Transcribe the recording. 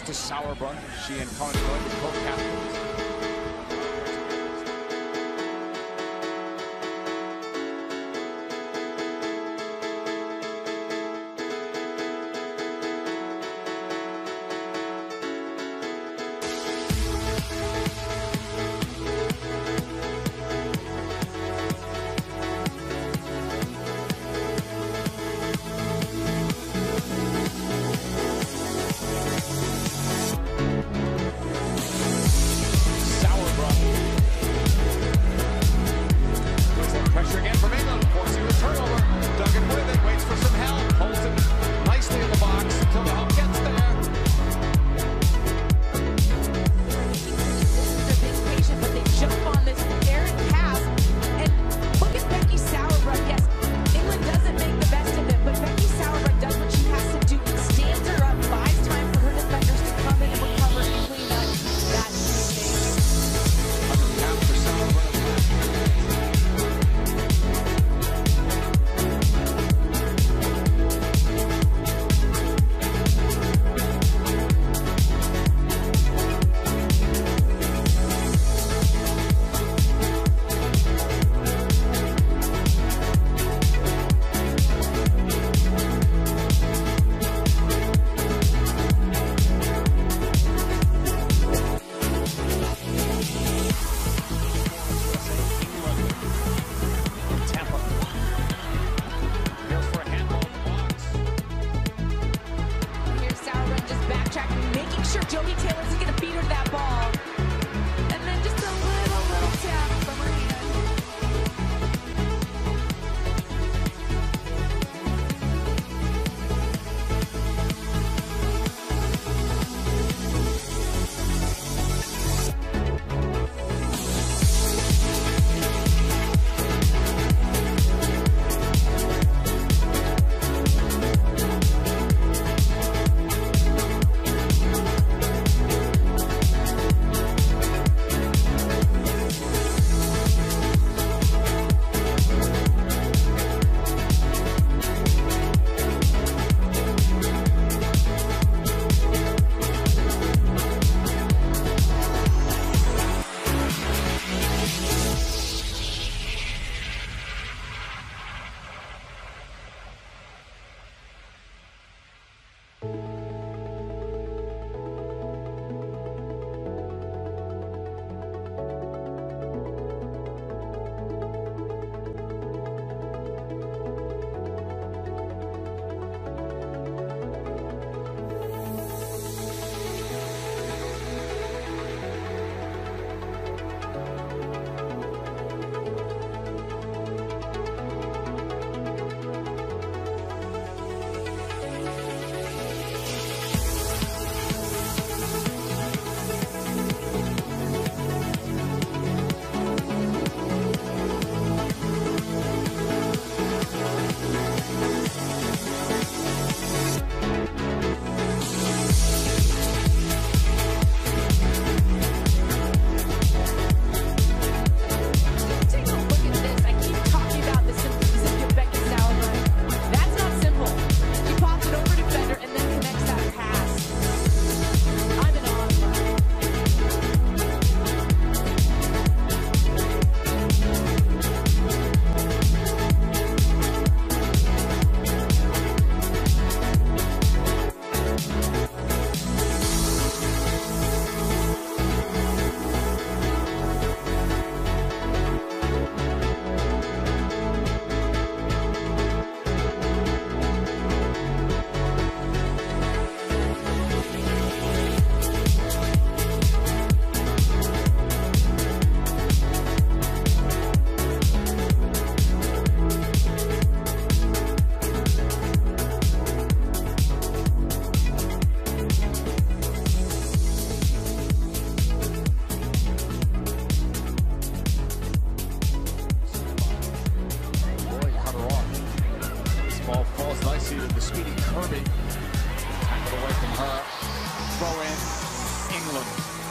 Justice Sauerbrunn. She and Colin Lloyd were co-captains. Speedy Kirby, tackled away from her, throw in, England.